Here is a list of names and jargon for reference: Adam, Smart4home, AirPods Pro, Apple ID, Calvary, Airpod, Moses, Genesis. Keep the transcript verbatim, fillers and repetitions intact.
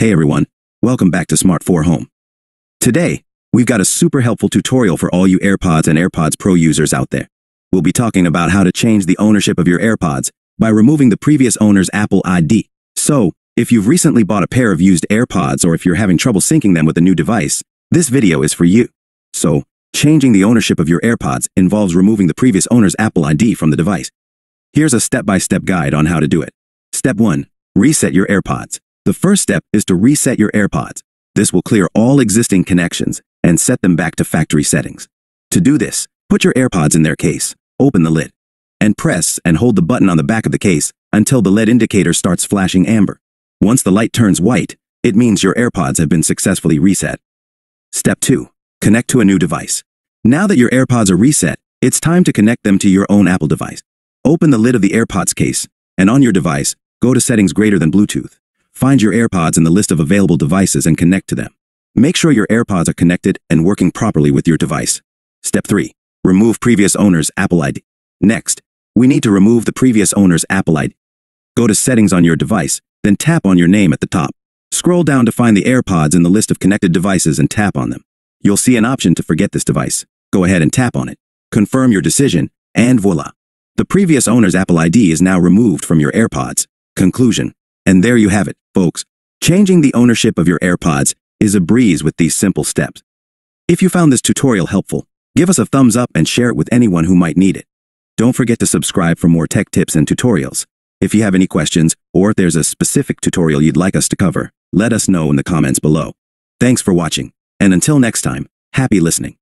Hey everyone, welcome back to Smart four Home. Today, we've got a super helpful tutorial for all you AirPods and AirPods Pro users out there. We'll be talking about how to change the ownership of your AirPods by removing the previous owner's Apple I D. So, if you've recently bought a pair of used AirPods or if you're having trouble syncing them with a new device, this video is for you. So, changing the ownership of your AirPods involves removing the previous owner's Apple I D from the device. Here's a step-by-step guide on how to do it. Step one. Reset your AirPods. The first step is to reset your AirPods. This will clear all existing connections and set them back to factory settings. To do this, put your AirPods in their case, open the lid, and press and hold the button on the back of the case until the L E D indicator starts flashing amber. Once the light turns white, it means your AirPods have been successfully reset. Step two. Connect to a new device. Now that your AirPods are reset, it's time to connect them to your own Apple device. Open the lid of the AirPods case, and on your device, go to Settings Greater than Bluetooth. Find your AirPods in the list of available devices and connect to them. Make sure your AirPods are connected and working properly with your device. Step three. Remove previous owner's Apple I D. Next, we need to remove the previous owner's Apple I D. Go to Settings on your device, then tap on your name at the top. Scroll down to find the AirPods in the list of connected devices and tap on them. You'll see an option to forget this device. Go ahead and tap on it. Confirm your decision, and voila! The previous owner's Apple I D is now removed from your AirPods. Conclusion. And there you have it, folks. Changing the ownership of your AirPods is a breeze with these simple steps. If you found this tutorial helpful, give us a thumbs up and share it with anyone who might need it. Don't forget to subscribe for more tech tips and tutorials. If you have any questions, or if there's a specific tutorial you'd like us to cover, let us know in the comments below. Thanks for watching, and until next time, happy listening.